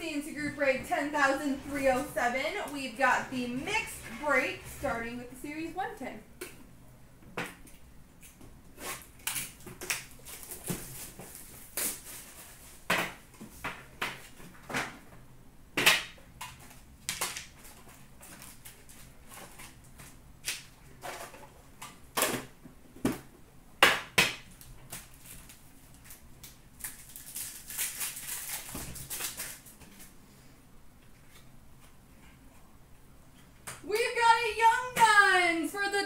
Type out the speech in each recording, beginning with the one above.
Proxy into group break 10,307. We've got the mixed break starting with the series 110.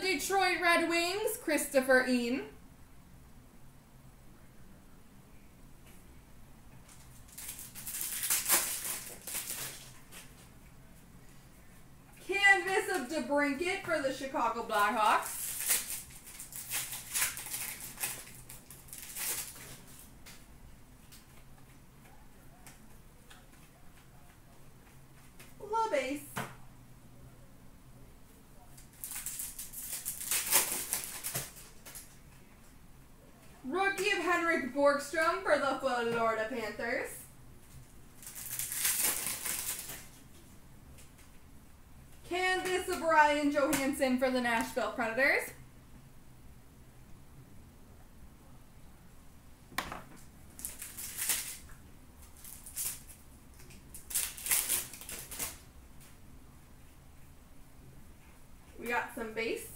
Detroit Red Wings, Christopher Ean. Canvas of DeBrinkert for the Chicago Blackhawks. Borgstrom for the Florida Panthers. Canvas of Ryan Johansen for the Nashville Predators. We got some base.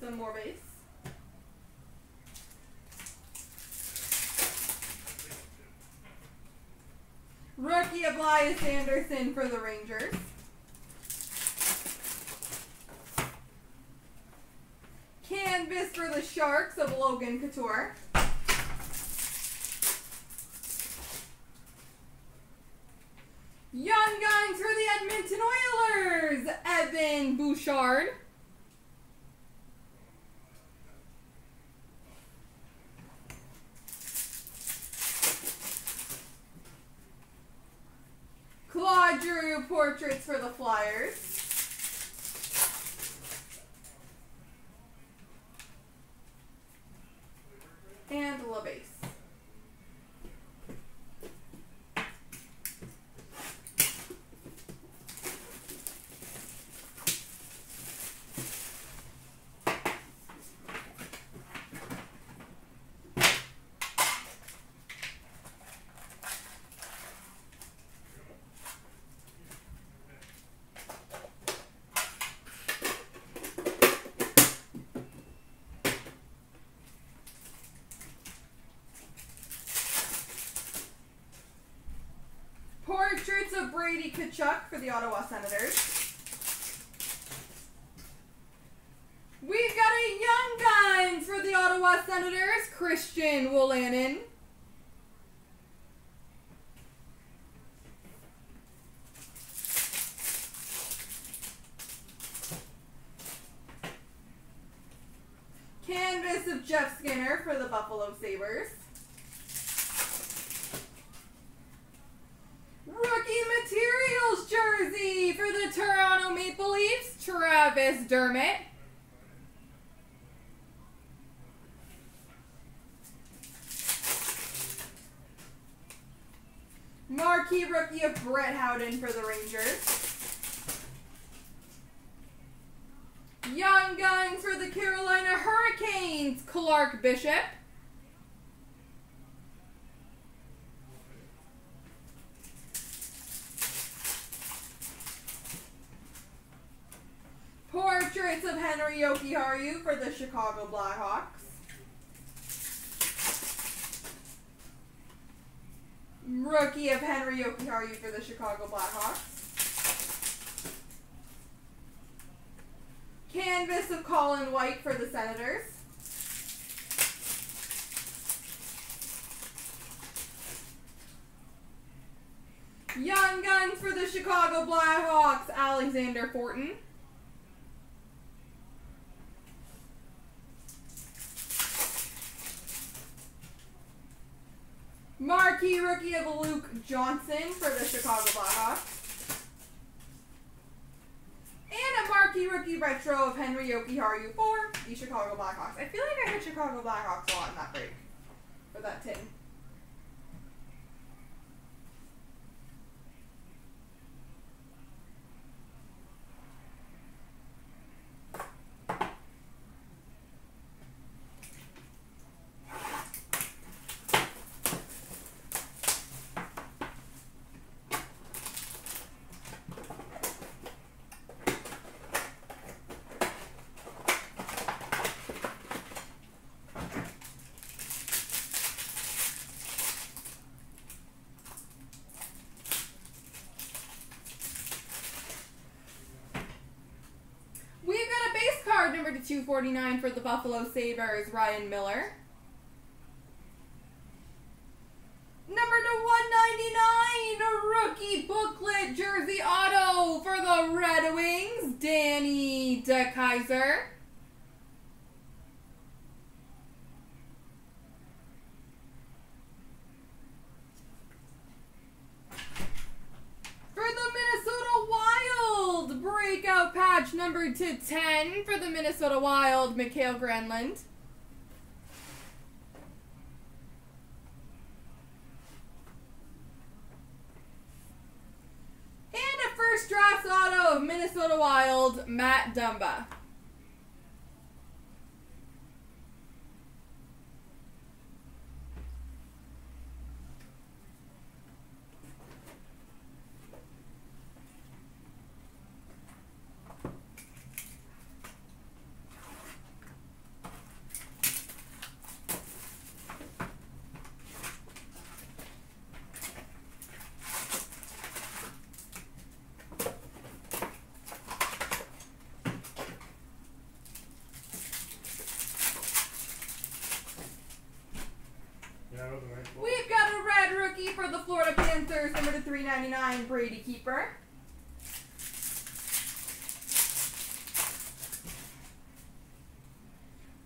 Some more base. Rookie of Elias Anderson for the Rangers. Canvas for the Sharks of Logan Couture. Young Guns for the Edmonton Oilers, Evan Bouchard. Portraits for the Flyers. And LaBase. Portraits of Brady Tkachuk for the Ottawa Senators. We've got a Young Guns for the Ottawa Senators, Christian Wolanin. Canvas of Jeff Skinner for the Buffalo Sabres. Materials jersey for the Toronto Maple Leafs, Travis Dermott. Marquee rookie of Brett Howden for the Rangers. Young Guns for the Carolina Hurricanes, Clark Bishop. Portraits of Henry Okihiro for the Chicago Blackhawks. Rookie of Henry Okihiro for the Chicago Blackhawks. Canvas of Colin White for the Senators. Young Guns for the Chicago Blackhawks, Alexander Fortin. Marquee rookie of Luke Johnson for the Chicago Blackhawks. And a marquee rookie by throw of Henry Okihiro for the Chicago Blackhawks. I feel like I hit Chicago Blackhawks a lot in that break. For that tin. Number 249 for the Buffalo Sabres, Ryan Miller. Number 199, rookie booklet jersey auto for the Red Wings, Danny DeKeyser. Number 210 for the Minnesota Wild, Mikhail Grenland. And a first draft auto of Minnesota Wild, Matt Dumba. We've got a red rookie for the Florida Panthers, number 399, Brady Keeper.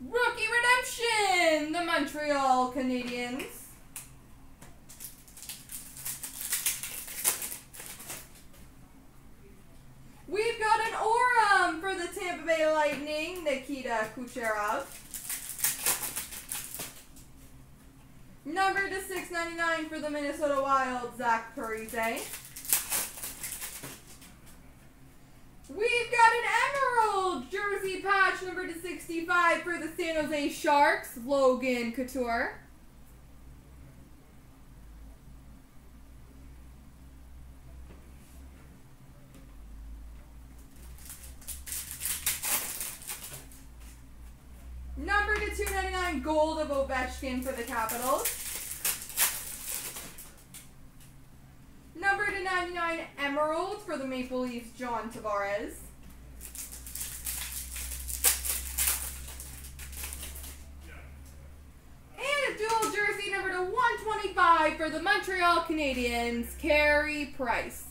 Rookie redemption, the Montreal Canadiens. We've got an Orum for the Tampa Bay Lightning, Nikita Kucherov. Number to 699 for the Minnesota Wild, Zach Parise. We've got an emerald jersey patch, number to 65 for the San Jose Sharks, Logan Couture. Number to 299 gold of Ovechkin for the Capitals. Number to 99 emerald for the Maple Leafs, John Tavares. And a dual jersey number to 125 for the Montreal Canadiens, Carey Price.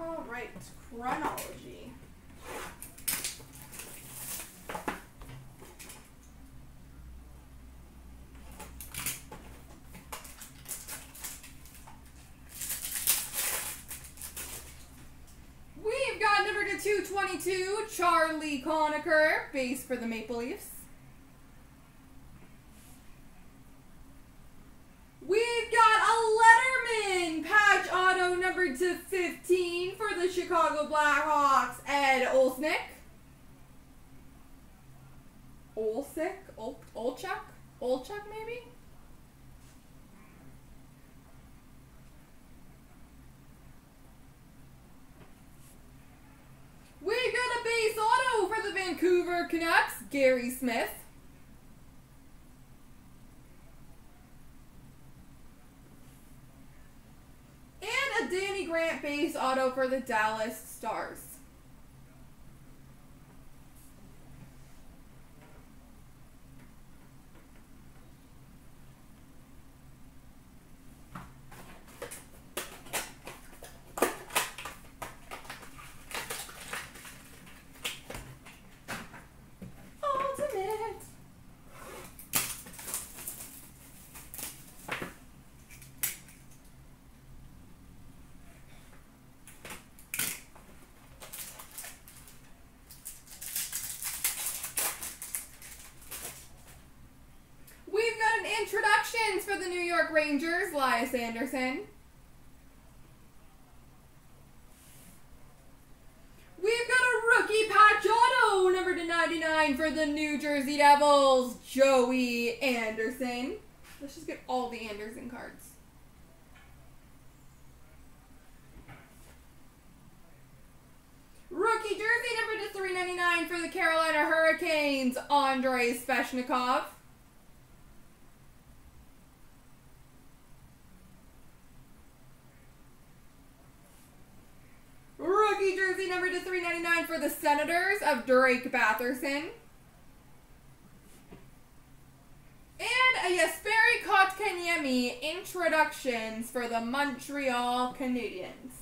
Alright, Chronology. We've got number to 222, Charlie Conacher, base for the Maple Leafs. To 15 for the Chicago Blackhawks, Ed Olsnick. Olchuk maybe? We got a base auto for the Vancouver Canucks, Gary Smith. Base auto for the Dallas Stars. All Twins for the New York Rangers, Elias Anderson. We've got a rookie patch auto, number /99 for the New Jersey Devils, Joey Anderson. Let's just get all the Anderson cards. Rookie jersey number /399 for the Carolina Hurricanes, Andrei Sveshnikov. Rookie jersey number /399 for the Senators of Drake Batherson. And a Jesperi Kotkaniemi introductions for the Montreal Canadiens.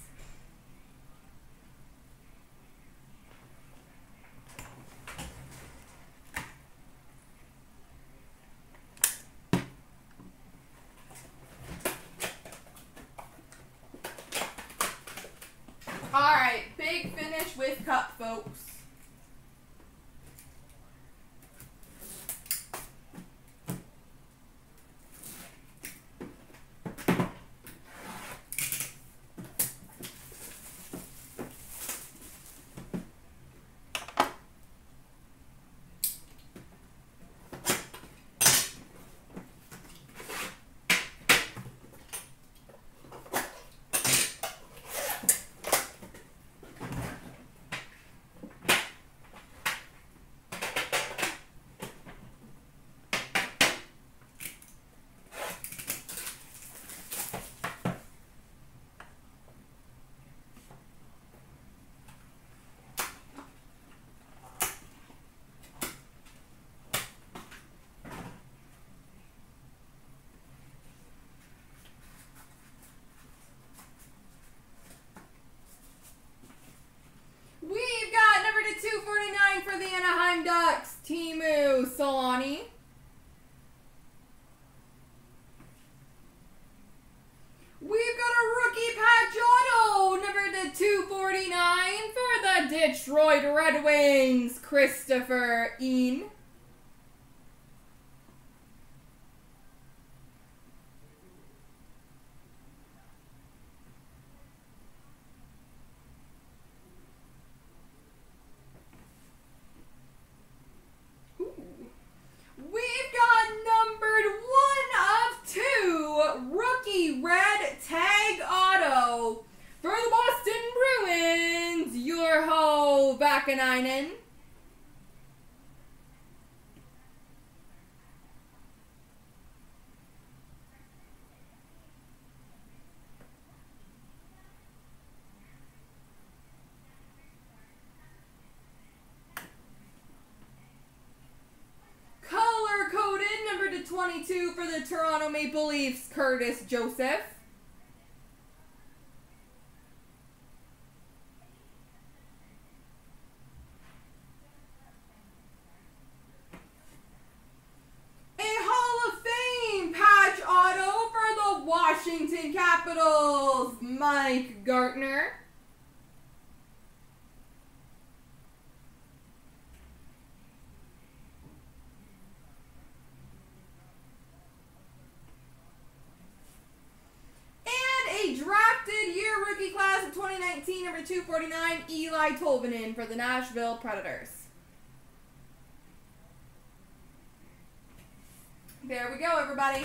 Alright, big finish with Cup, folks. Solani. We've got a rookie patch auto, number /249 for the Detroit Red Wings, Christopher Ean. Color-coded number /22 for the Toronto Maple Leafs, Curtis Joseph. Mike Gartner. And a drafted year rookie class of 2019, number /249, Eli Tolvanen for the Nashville Predators. There we go, everybody.